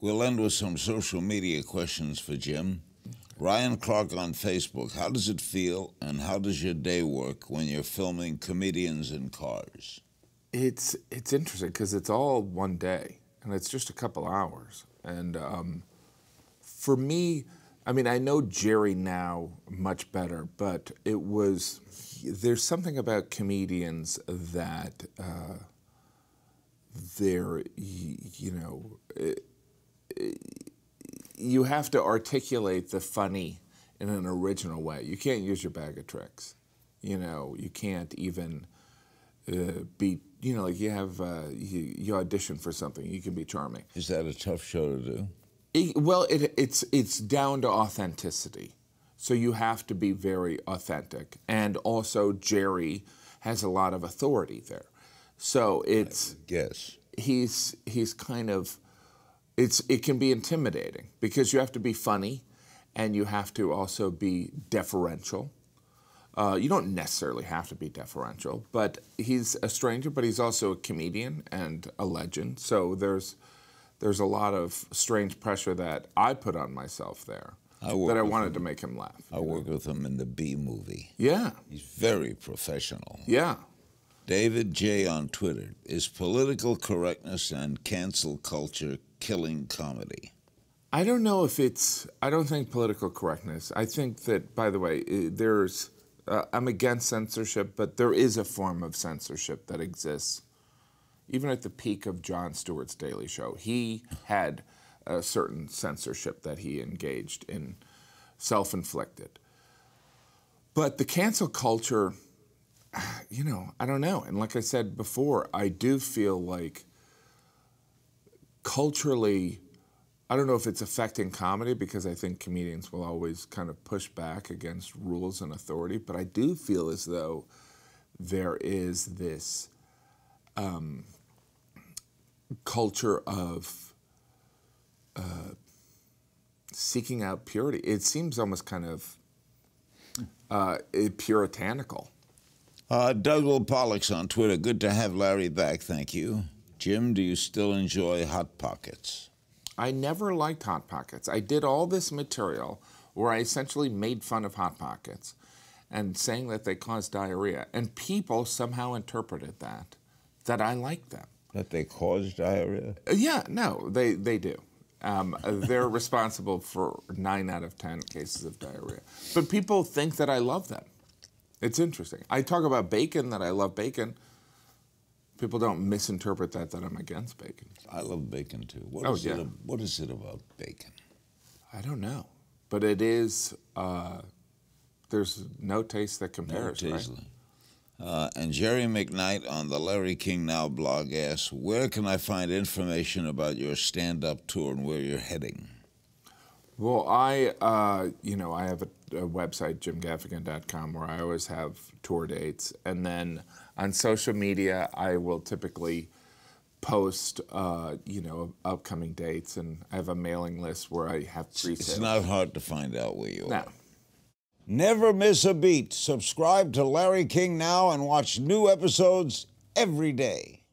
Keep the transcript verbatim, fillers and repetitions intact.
We'll end with some social media questions for Jim. Ryan Clark on Facebook, how does it feel and how does your day work when you're filming Comedians in Cars? It's it's interesting because it's all one day and it's just a couple hours. And um, for me, I mean, I know Jerry now much better, but it was, there's something about comedians that uh, they're, you know, it, it, you have to articulate the funny in an original way. You can't use your bag of tricks. You know, you can't even uh, be, you know, like you have, uh, you, you audition for something, you can be charming. Is that a tough show to do? It, well, it, it's, it's down to authenticity. So you have to be very authentic. And also Jerry has a lot of authority there. So it's, I guess. he's, he's kind of, It's, it can be intimidating because you have to be funny and you have to also be deferential. Uh, you don't necessarily have to be deferential, but he's a stranger, but he's also a comedian and a legend. So there's, there's a lot of strange pressure that I put on myself there I that I wanted him. to make him laugh. I worked with him in the B movie. Yeah. He's very professional. Yeah. David J. on Twitter, is political correctness and cancel culture killing comedy? I don't know if it's, I don't think political correctness. I think that, by the way, there's, uh, I'm against censorship, but there is a form of censorship that exists. Even at the peak of Jon Stewart's Daily Show, he had a certain censorship that he engaged in, self-inflicted. But the cancel culture, you know, I don't know. And like I said before, I do feel like culturally, I don't know if it's affecting comedy because I think comedians will always kind of push back against rules and authority, but I do feel as though there is this um, culture of uh, seeking out purity. It seems almost kind of uh, puritanical. Uh, Douglas Pollock's on Twitter. Good to have Larry back, thank you. Jim, do you still enjoy Hot Pockets? I never liked Hot Pockets. I did all this material where I essentially made fun of Hot Pockets and saying that they caused diarrhea. And people somehow interpreted that, that I liked them. That they caused diarrhea? Yeah, no, they, they do. Um, they're responsible for nine out of ten cases of diarrhea. But people think that I love them. It's interesting. I talk about bacon, that I love bacon. People don't misinterpret that, that I'm against bacon. I love bacon, too. What oh, is yeah. It, what is it about bacon? I don't know. But it is, uh, there's no taste that compares, no taste, right? Uh, and Jerry McKnight on the Larry King Now blog asks, where can I find information about your stand-up tour and where you're heading? Well, I, uh, you know, I have a, a website, jim gaffigan dot com, where I always have tour dates. And then on social media, I will typically post, uh, you know, upcoming dates, and I have a mailing list where I have pre-sales. It's not hard to find out where you are. No. Never miss a beat. Subscribe to Larry King Now and watch new episodes every day.